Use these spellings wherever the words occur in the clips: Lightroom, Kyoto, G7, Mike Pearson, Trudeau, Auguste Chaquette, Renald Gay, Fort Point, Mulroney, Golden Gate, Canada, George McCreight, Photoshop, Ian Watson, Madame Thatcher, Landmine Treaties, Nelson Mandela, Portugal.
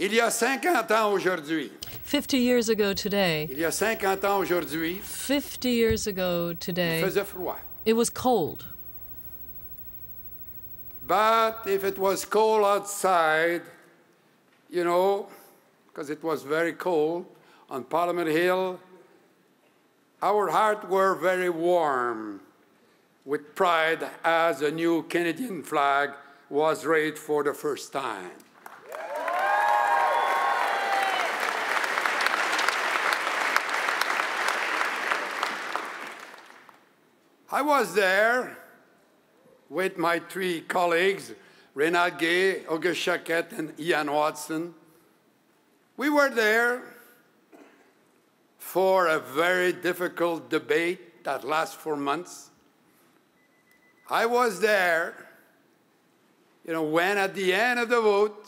Il y a 50 ans aujourd'hui. 50 years ago today. Il y a 50 ans aujourd'hui. 50 years ago today. Il faisait froid. It was cold. But if it was cold outside, you know, because it was very cold on Parliament Hill, our hearts were very warm with pride as a new Canadian flag was raised for the first time. I was there with my three colleagues, Renald Gay, Auguste Chaquette, and Ian Watson. We were there for a very difficult debate that lasted for months. I was there, you know, when at the end of the vote,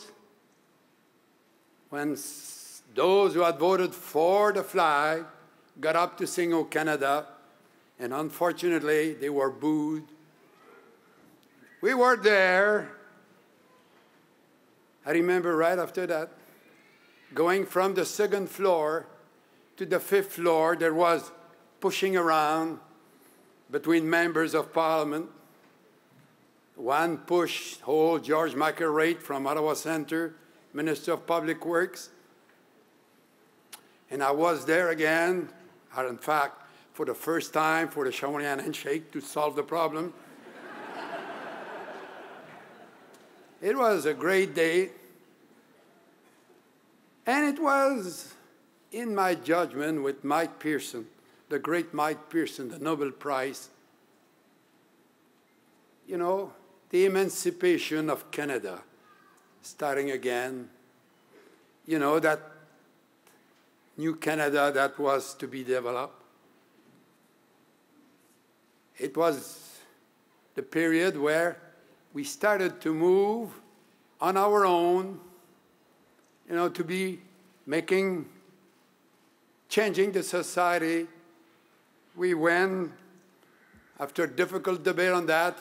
when those who had voted for the flag got up to sing "O Canada," and unfortunately, they were booed. We were there, I remember right after that, going from the second floor to the fifth floor, there was pushing around between members of Parliament. One pushed old George McCreight from Ottawa Centre, Minister of Public Works. And I was there again, or in fact, for the first time, for the Shawinian handshake to solve the problem. It was a great day, and it was, in my judgment, with Mike Pearson, the great Mike Pearson, the Nobel Prize, you know, the emancipation of Canada, starting again, you know, that new Canada that was to be developed. It was the period where we started to move on our own, you know, to be changing the society. We went, after a difficult debate on that,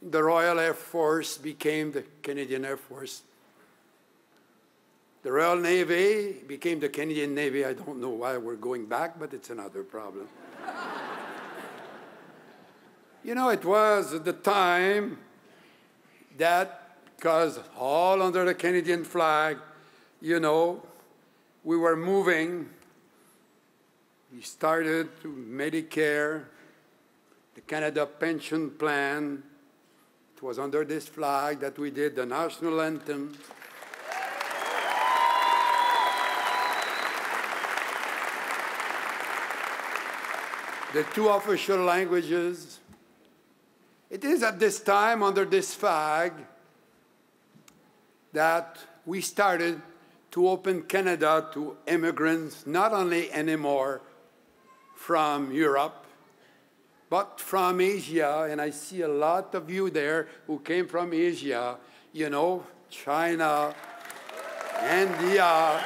the Royal Air Force became the Canadian Air Force. The Royal Navy became the Canadian Navy. I don't know why we're going back, but it's another problem. You know, it was the time that, because all under the Canadian flag, you know, we were moving. We started to Medicare, the Canada Pension Plan. It was under this flag that we did the national anthem. The two official languages. It is at this time, under this flag, that we started to open Canada to immigrants, not only anymore from Europe, but from Asia. And I see a lot of you there who came from Asia, you know, China, India,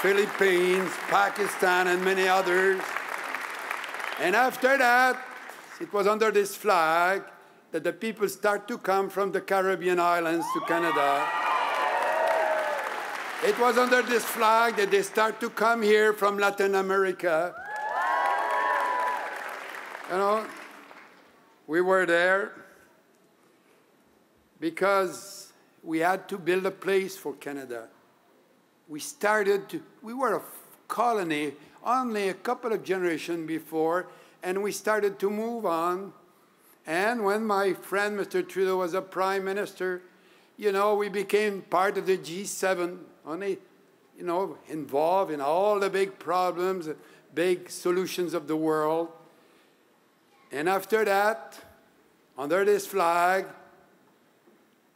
Philippines, Pakistan, and many others. And after that, it was under this flag that the people start to come from the Caribbean islands to Canada. It was under this flag that they start to come here from Latin America. You know, we were there because we had to build a place for Canada. We were a colony only a couple of generations before, and we started to move on. And when my friend, Mr. Trudeau, was a prime minister, you know, we became part of the G7, only, you know, involved in all the big problems, big solutions of the world. And after that, under this flag,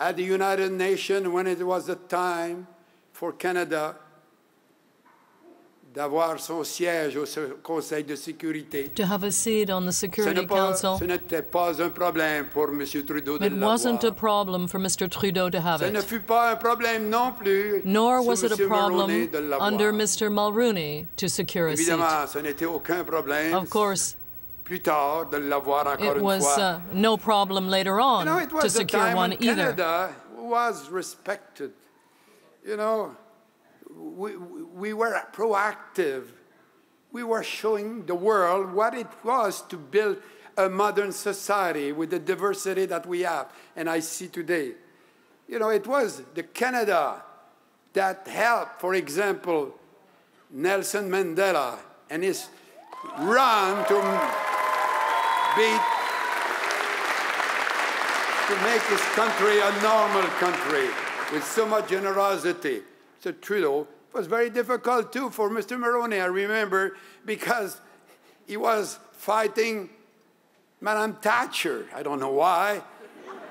at the United Nations, when it was the time for Canada d'avoir son siège au Conseil de sécurité. To have a seat on the Security Council. Ce n'était pas un problème pour Monsieur Trudeau de l'avoir. It wasn't a problem for Mr. Trudeau to have it. Ce ne fut pas un problème non plus. Nor was it a problem under Mr. Mulroney to secure a seat. Évidemment, ce n'était aucun problème. Of course. Plus tard de l'avoir encore une fois. It was no problem later on to secure one either. was respected. You know, we were proactive. We were showing the world what it was to build a modern society with the diversity that we have, and I see today. You know, it was the Canada that helped, for example, Nelson Mandela and his run to make his country a normal country with so much generosity. So Trudeau was very difficult too for Mr. Mulroney, I remember, because he was fighting Madame Thatcher, I don't know why,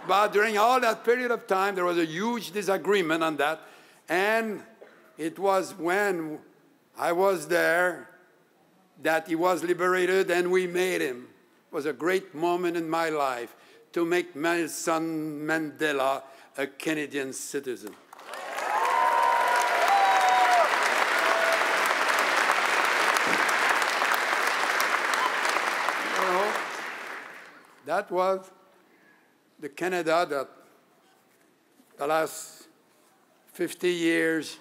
but during all that period of time there was a huge disagreement on that, and it was when I was there that he was liberated and we made him. It was a great moment in my life to make Nelson Mandela a Canadian citizen. That was the Canada that the last 50 years,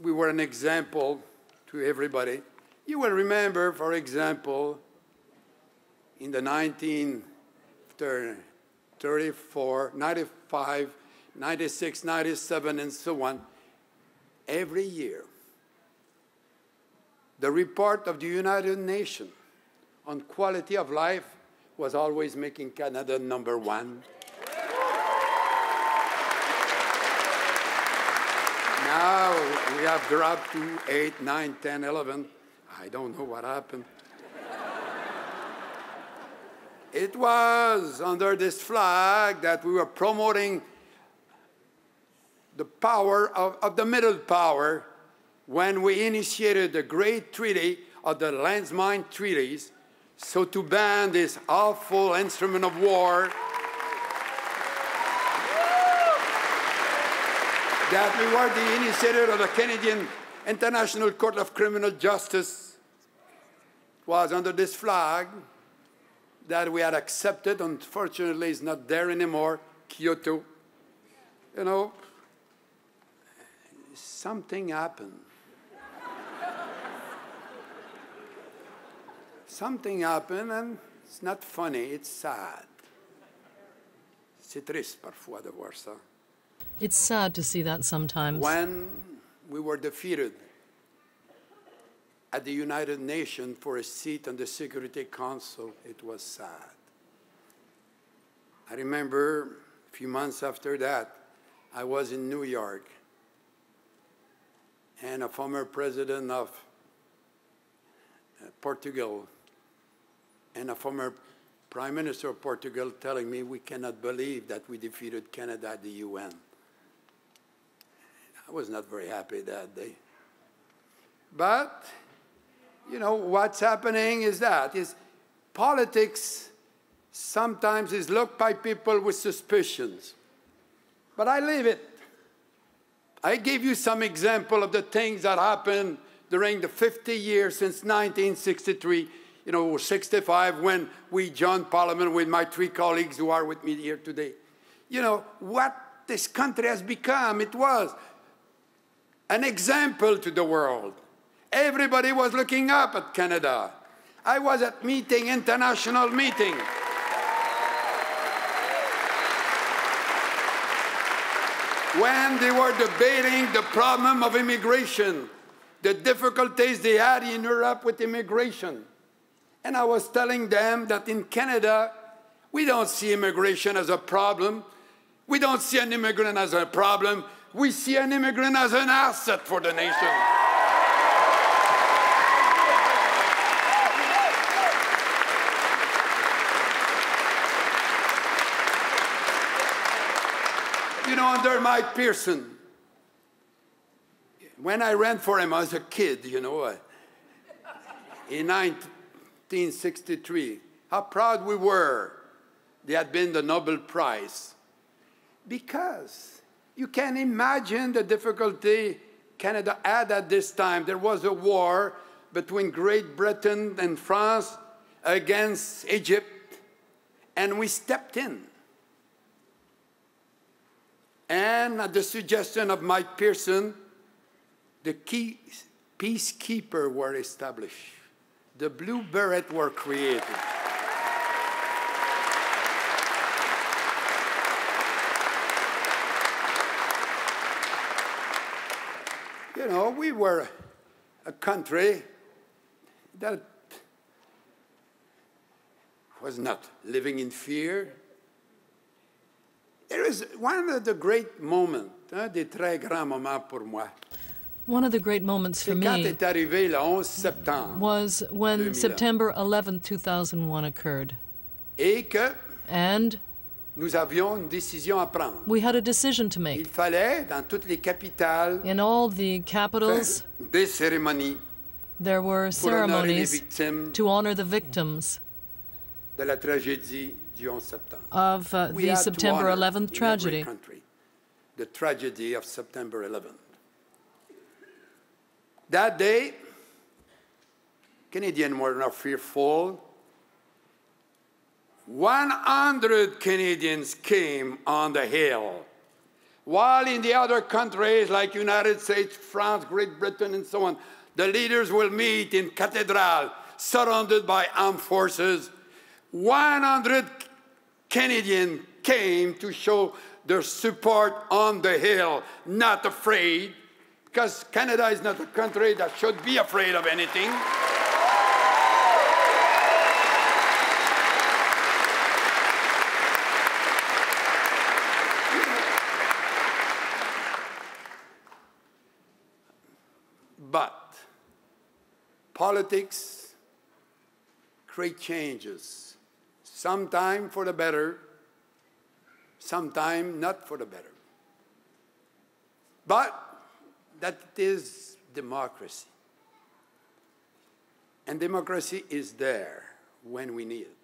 we were an example to everybody. You will remember, for example, in the 1934, 95, 96, 97, and so on, every year, the report of the United Nations on quality of life was always making Canada #1. Now we have dropped to 8, 9, 10, 11. I don't know what happened. It was under this flag that we were promoting the power of the middle power when we initiated the great treaty of the Landmine Treaties. So to ban this awful instrument of war that we were the initiator of the Canadian International Court of Criminal Justice, it was under this flag that we had accepted, unfortunately it's not there anymore, Kyoto. You know, something happened. Something happened, and it's not funny, it's sad. C'est triste parfois de voir ça. It's sad to see that sometimes. When we were defeated at the United Nations for a seat on the Security Council, it was sad. I remember a few months after that, I was in New York, and a former president of Portugal, and a former Prime Minister of Portugal telling me we cannot believe that we defeated Canada at the UN. I was not very happy that day. But, you know, what's happening is that, is politics sometimes is looked by people with suspicions. But I leave it. I gave you some example of the things that happened during the 50 years since 1963, you know, 65, when we joined Parliament with my three colleagues who are with me here today. You know, what this country has become, it was an example to the world. Everybody was looking up at Canada. I was at meeting, international meeting. When they were debating the problem of immigration, the difficulties they had in Europe with immigration. And I was telling them that in Canada, we don't see immigration as a problem. We don't see an immigrant as a problem. We see an immigrant as an asset for the nation. You know, under Mike Pearson, when I ran for him as a kid, you know, in 1963, how proud we were they had been the Nobel Prize. Because you can imagine the difficulty Canada had at this time. There was a war between Great Britain and France against Egypt, and we stepped in. and at the suggestion of Mike Pearson, the key peacekeepers were established. The Blue Berets were created. You know, we were a country that was not living in fear. There is one of the great moments, des très grands moments pour moi. One of the great moments for me was when September 11, 2001 occurred. And we had a decision to make. In all the capitals, there were ceremonies to honor the victims of the September 11th tragedy. The tragedy of September 11th. That day, Canadians were not fearful. 100 Canadians came on the hill, while in the other countries like United States, France, Great Britain, and so on, the leaders will meet in Cathedral, surrounded by armed forces. 100 Canadians came to show their support on the hill, not afraid. Because Canada is not a country that should be afraid of anything. But politics create changes, sometimes for the better, sometimes not for the better. But that is democracy. And democracy is there when we need it.